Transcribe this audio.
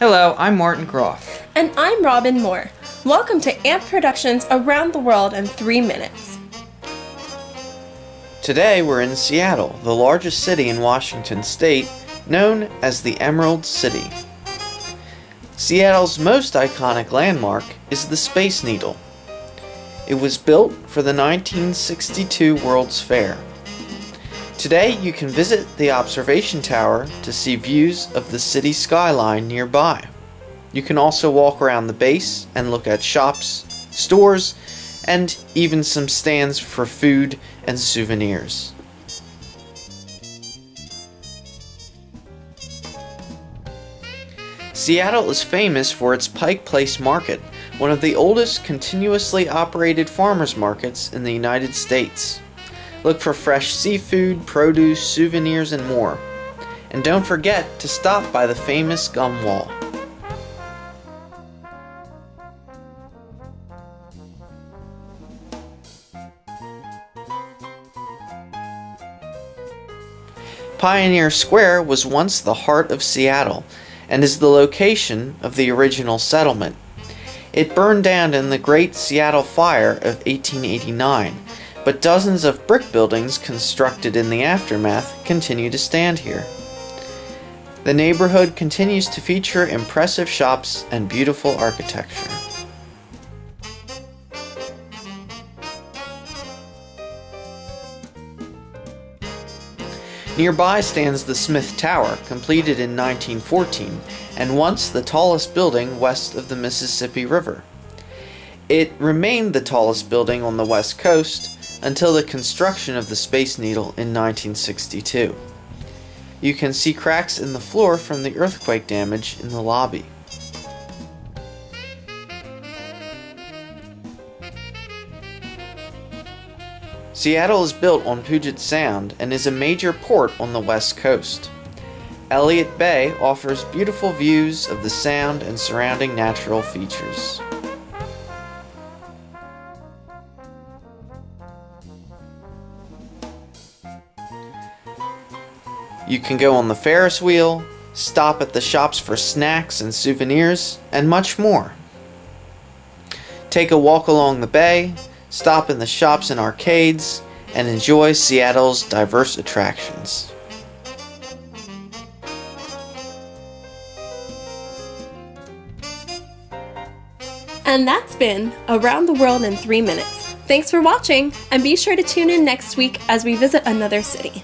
Hello, I'm Martin Groth. And I'm Robin Moore. Welcome to AMP Productions Around the World in 3 minutes. Today we're in Seattle, the largest city in Washington state, known as the Emerald City. Seattle's most iconic landmark is the Space Needle. It was built for the 1962 World's Fair. Today you can visit the observation tower to see views of the city skyline nearby. You can also walk around the base and look at shops, stores, and even some stands for food and souvenirs. Seattle is famous for its Pike Place Market, one of the oldest continuously operated farmers markets in the United States. Look for fresh seafood, produce, souvenirs, and more. And don't forget to stop by the famous Gum Wall. Pioneer Square was once the heart of Seattle and is the location of the original settlement. It burned down in the Great Seattle Fire of 1889, but dozens of brick buildings constructed in the aftermath continue to stand here. The neighborhood continues to feature impressive shops and beautiful architecture. Nearby stands the Smith Tower, completed in 1914, and once the tallest building west of the Mississippi River. It remained the tallest building on the west coast until the construction of the Space Needle in 1962. You can see cracks in the floor from the earthquake damage in the lobby. Seattle is built on Puget Sound and is a major port on the west coast. Elliott Bay offers beautiful views of the sound and surrounding natural features. You can go on the Ferris wheel, stop at the shops for snacks and souvenirs, and much more. Take a walk along the bay, stop in the shops and arcades, and enjoy Seattle's diverse attractions. And that's been Around the World in 3 minutes. Thanks for watching, and be sure to tune in next week as we visit another city.